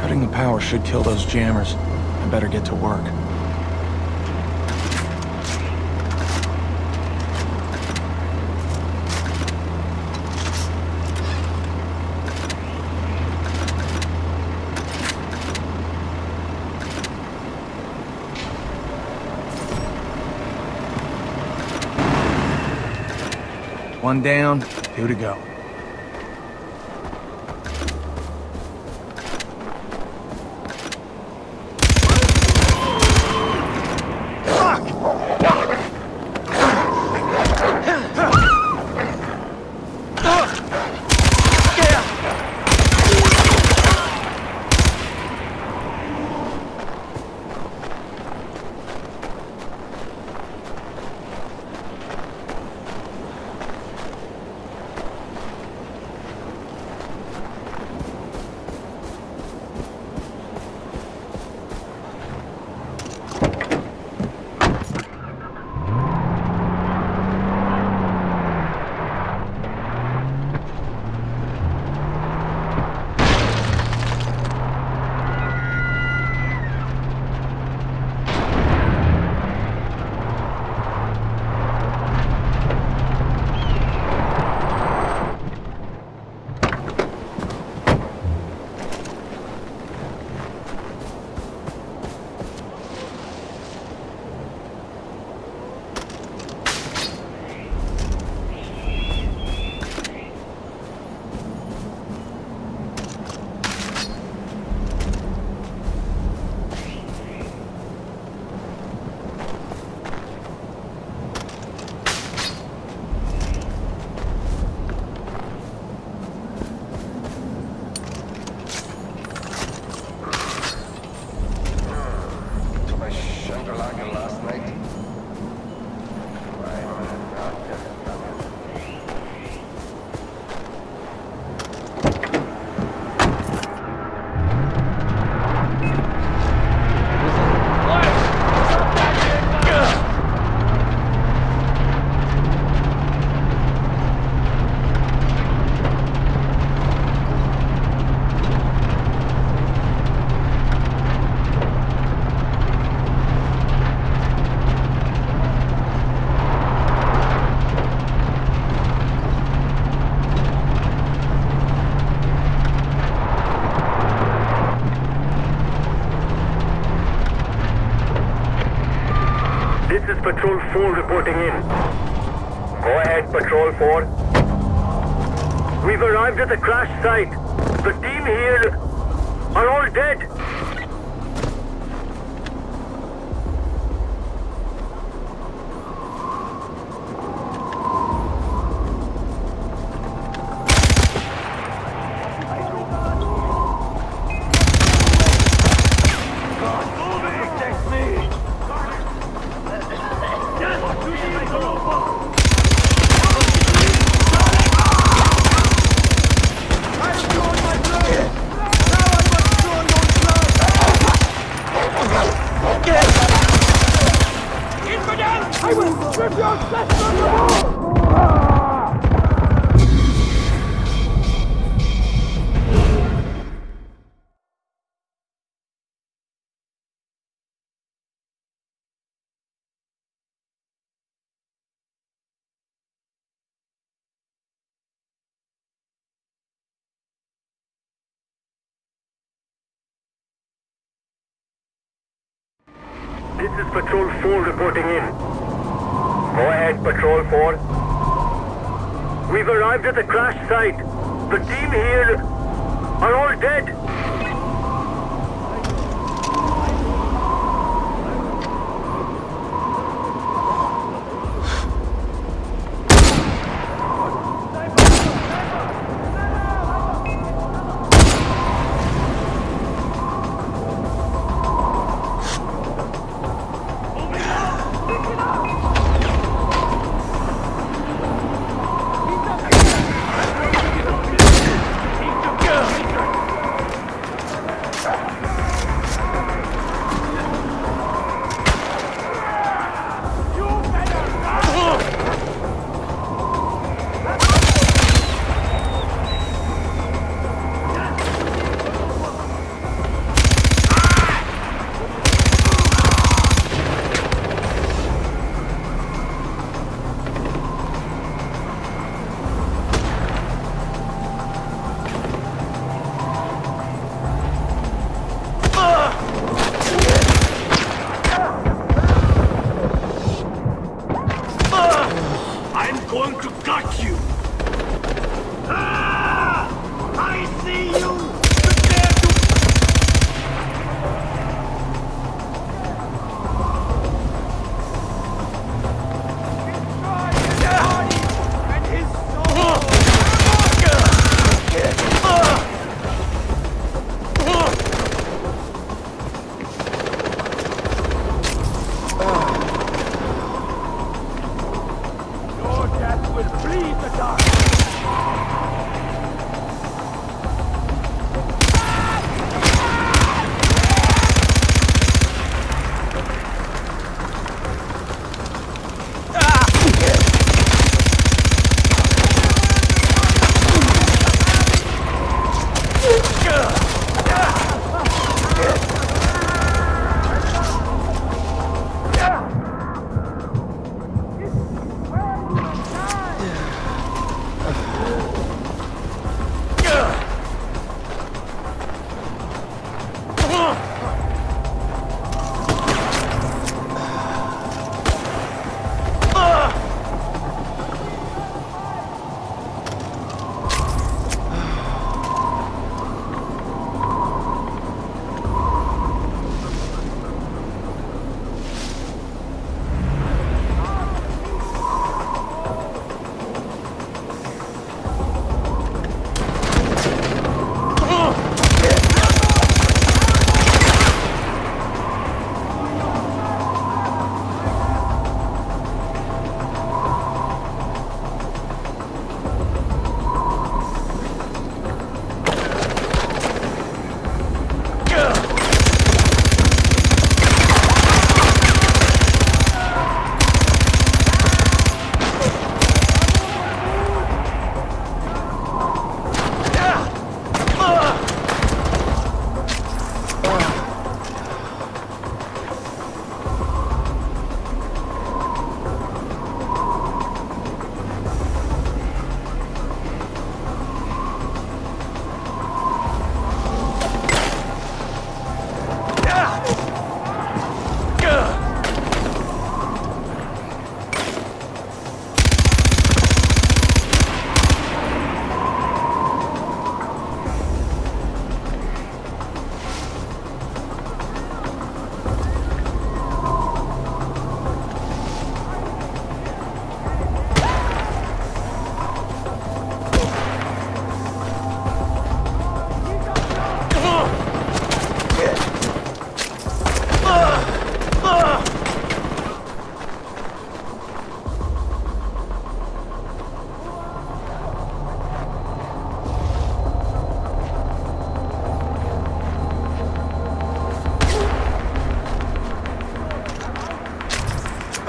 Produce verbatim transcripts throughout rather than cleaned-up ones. Cutting the power should kill those jammers. I better get to work. One down, two to go. Patrol four reporting in. Go ahead, Patrol four. We've arrived at the crash site. The team here are all dead. This is Patrol four reporting in. Go ahead, Patrol four. We've arrived at the crash site. The team here are all dead.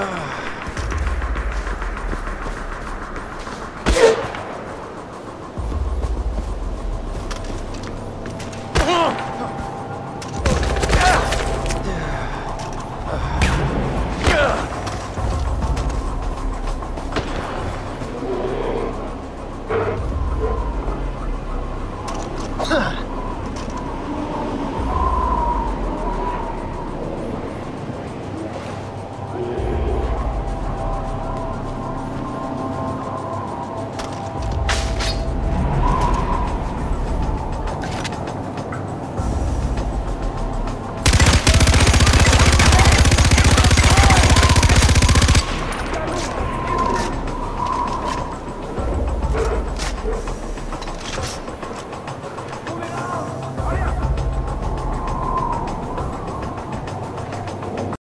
Uh.